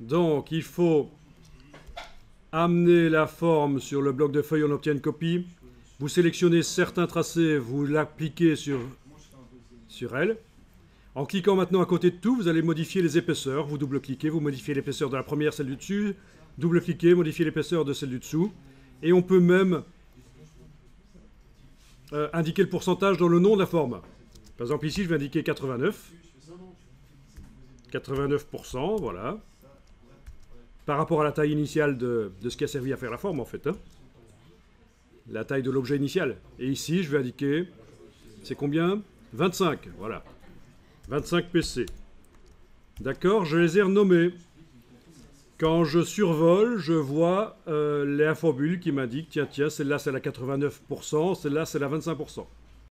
Donc, il faut amener la forme sur le bloc de feuille, on obtient une copie. Vous sélectionnez certains tracés, vous l'appliquez sur elle. En cliquant maintenant à côté de tout, vous allez modifier les épaisseurs. Vous double-cliquez, vous modifiez l'épaisseur de la première, celle du dessus. Double-cliquez, modifiez l'épaisseur de celle du dessous. Et on peut même indiquer le pourcentage dans le nom de la forme. Par exemple, ici, je vais indiquer 89. 89%, voilà. Par rapport à la taille initiale de ce qui a servi à faire la forme, en fait. Hein. La taille de l'objet initial. Et ici, je vais indiquer... C'est combien? 25, voilà. 25 PC. D'accord, je les ai renommés. Quand je survole, je vois la formule qui m'indique, tiens, celle-là, c'est la 89%, celle-là, c'est la 25%.